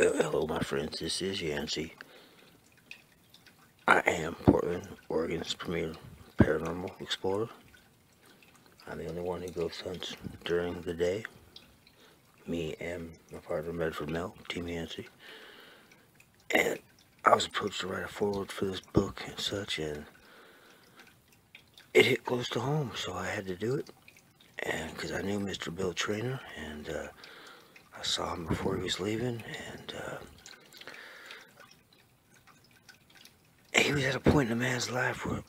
Well, hello my friends, this is Yancy. I am Portland, Oregon's premier paranormal explorer. I'm the only one who ghost hunts during the day. Me and my partner Medford Mel, Team Yancy. And I was approached to write a foreword for this book and such, and it hit close to home, so I had to do it. And because I knew Mr. Bill Traynor, and I saw him before he was leaving, and he was at a point in a man's life where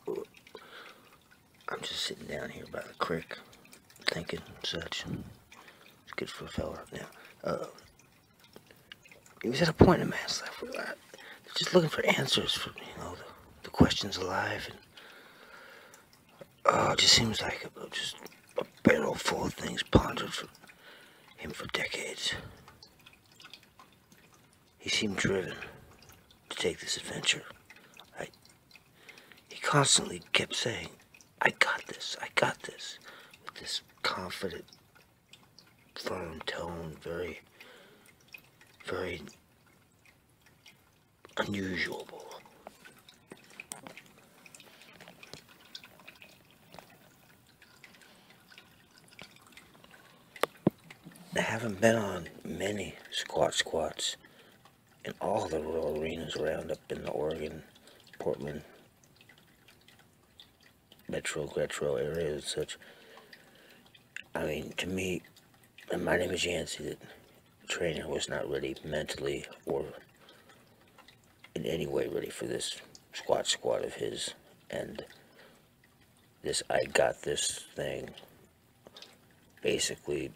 I'm just sitting down here by the creek, thinking and such. It's good for a fella now. He was at a point in a man's life where they're just looking for answers for, you know, the questions of life, and it just seems like a barrel full of things pondered for him for decades. He seemed driven to take this adventure. He constantly kept saying, I got this," with this confident, firm tone, very, very unusual. I haven't been on many squats in all the rural arenas around up in the Oregon, Portland, Metro area and such. I mean, to me, and my name is Yancy, that Traynor was not really mentally or in any way ready for this squat of his, and this I got this thing basically.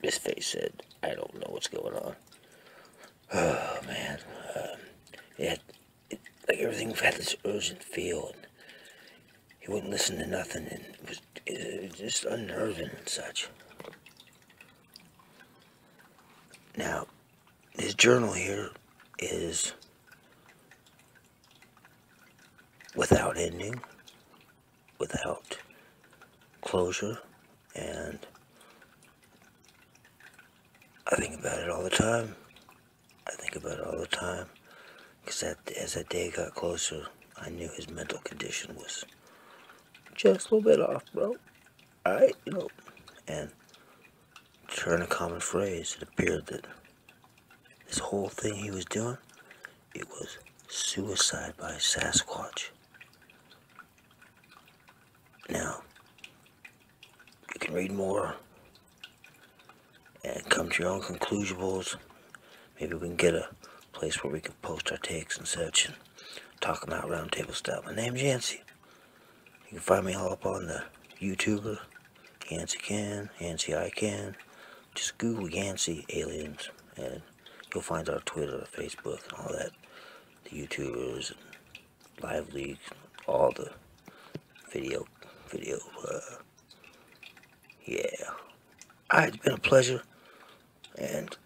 His face said, I don't know what's going on. Oh, man. Like everything had this urgent feel. And he wouldn't listen to nothing, and it was just unnerving and such. Now, his journal here is without ending, without closure, and I think about it all the time. I think about it all the time. Because as that day got closer, I knew his mental condition was just a little bit off, bro. Alright, you know. And to turn a common phrase, it appeared that this whole thing he was doing, it was suicide by Sasquatch. Now, you can read more and come to your own conclusions. Maybe we can get a place where we can post our takes and such and talk them out roundtable style. My name's Yancy. You can find me all up on the YouTuber, Yancy Ican. Just Google Yancy Aliens and you'll find our Twitter, our Facebook, and all that. The YouTubers, and Live League, all the video, yeah. It's been a pleasure, and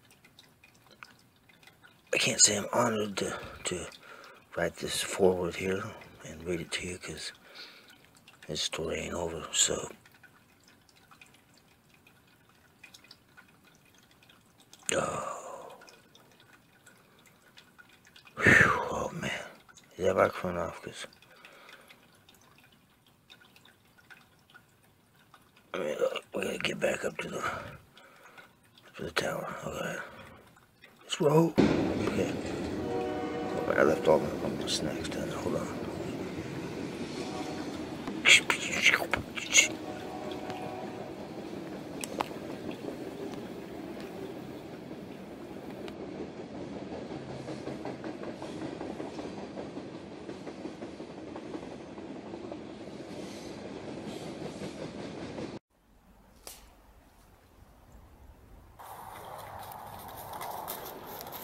I can't say I'm honored to write this foreword here and read it to you, because this story ain't over, so oh man, is that microphone off? Because I mean, we gotta get back up to the tower. Okay, let's roll. Okay. Oh, I left all my snacks down there. Hold on.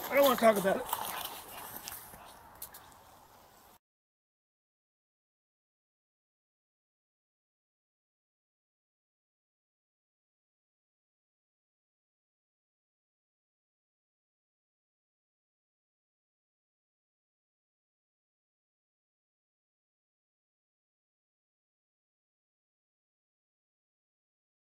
I don't want to talk about it.